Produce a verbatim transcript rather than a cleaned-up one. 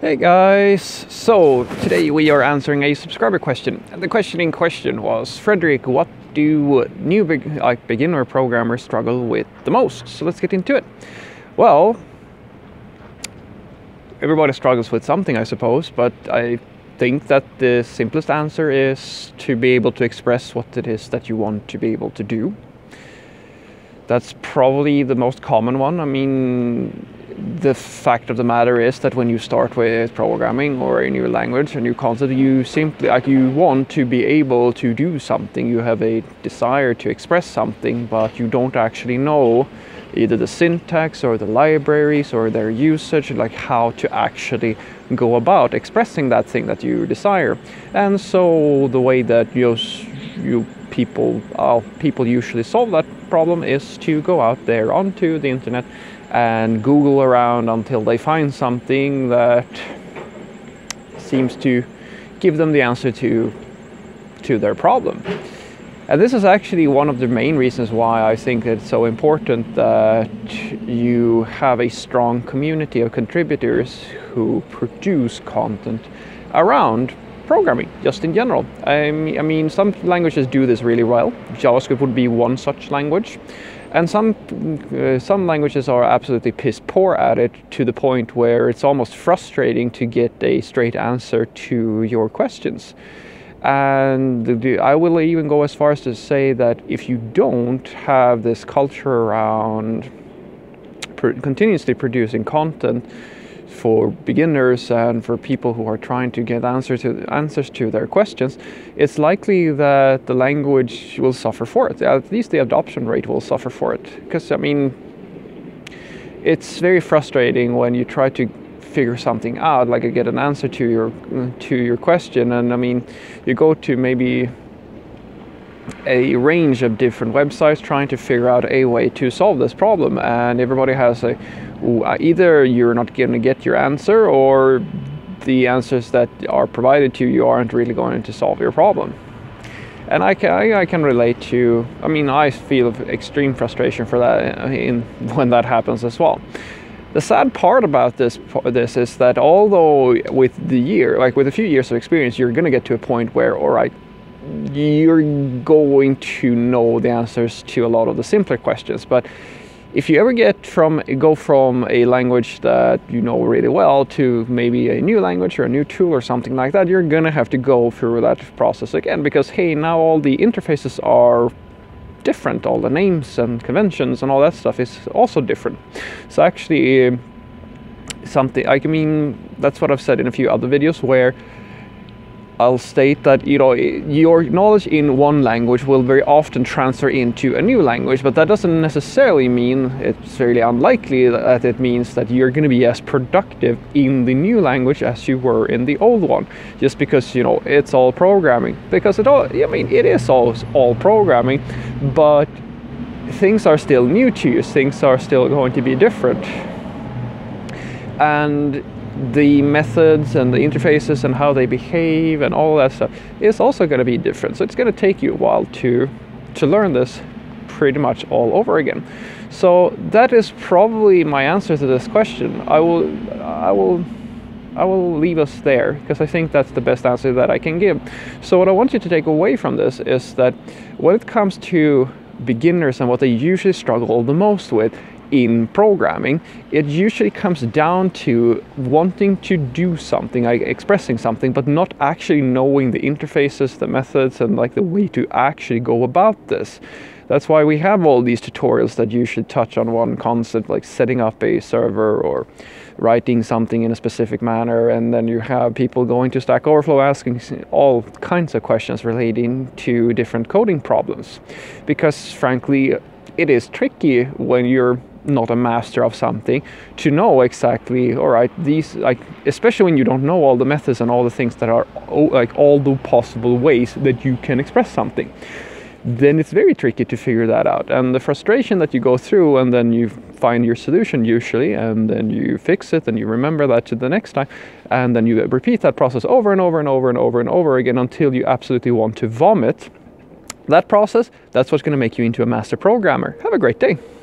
Hey guys, so today we are answering a subscriber question. And the question in question was, Fredrik, what do new big, like beginner programmers struggle with the most? So let's get into it. Well, everybody struggles with something, I suppose, but I think that the simplest answer is to be able to express what it is that you want to be able to do. That's probably the most common one. I mean, the fact of the matter is that when you start with programming or a new language, a new concept, you simply like you want to be able to do something. You have a desire to express something, but you don't actually know either the syntax or the libraries or their usage, like how to actually go about expressing that thing that you desire. And so the way that you you people uh, people usually solve that problem is to go out there onto the internet and Google around until they find something that seems to give them the answer to to their problem. And this is actually one of the main reasons why I think it's so important that you have a strong community of contributors who produce content around programming, just in general. I mean, some languages do this really well. JavaScript would be one such language. And some uh, some languages are absolutely piss poor at it, to the point where it's almost frustrating to get a straight answer to your questions. And I will even go as far as to say that if you don't have this culture around pr continuously producing content for beginners and for people who are trying to get answers to answers to their questions, it's likely that the language will suffer for it. At least the adoption rate will suffer for it. Because I mean, it's very frustrating when you try to figure something out, like you get an answer to your to your question, and I mean, you go to maybe a range of different websites trying to figure out a way to solve this problem, and everybody has a either you're not going to get your answer, or the answers that are provided to you aren't really going to solve your problem. And I can I, I can relate to I mean I feel extreme frustration for that in when that happens as well. The sad part about this this is that although with the year like with a few years of experience, you're going to get to a point where, all right, you're going to know the answers to a lot of the simpler questions. But if you ever get from go from a language that you know really well to maybe a new language or a new tool or something like that, you're gonna have to go through that process again, because hey, now all the interfaces are different, all the names and conventions and all that stuff is also different. So actually something like I mean that's what I've said in a few other videos, where I'll state that, you know, your knowledge in one language will very often transfer into a new language, but that doesn't necessarily mean, it's really unlikely that it means that you're going to be as productive in the new language as you were in the old one, just because, you know, it's all programming. Because it all, I mean, it is all, all programming, but things are still new to you, things are still going to be different. And the methods and the interfaces and how they behave and all that stuff is also going to be different. So it's going to take you a while to to learn this pretty much all over again. So that is probably my answer to this question. I will I will I will leave us there, because I think that's the best answer that I can give. So what I want you to take away from this is that when it comes to beginners and what they usually struggle the most with in programming, it usually comes down to wanting to do something, like expressing something, but not actually knowing the interfaces, the methods, and like the way to actually go about this. That's why we have all these tutorials that you should touch on one concept, like setting up a server or writing something in a specific manner, and then you have people going to Stack Overflow asking all kinds of questions relating to different coding problems, because frankly it is tricky when you're not a master of something to know exactly, all right, these, like, especially when you don't know all the methods and all the things that are, like, all the possible ways that you can express something. Then it's very tricky to figure that out, and the frustration that you go through, and then you find your solution usually, and then you fix it, and you remember that to the next time, and then you repeat that process over and over and over and over and over again until you absolutely want to vomit. That process, that's what's going to make you into a master programmer. Have a great day.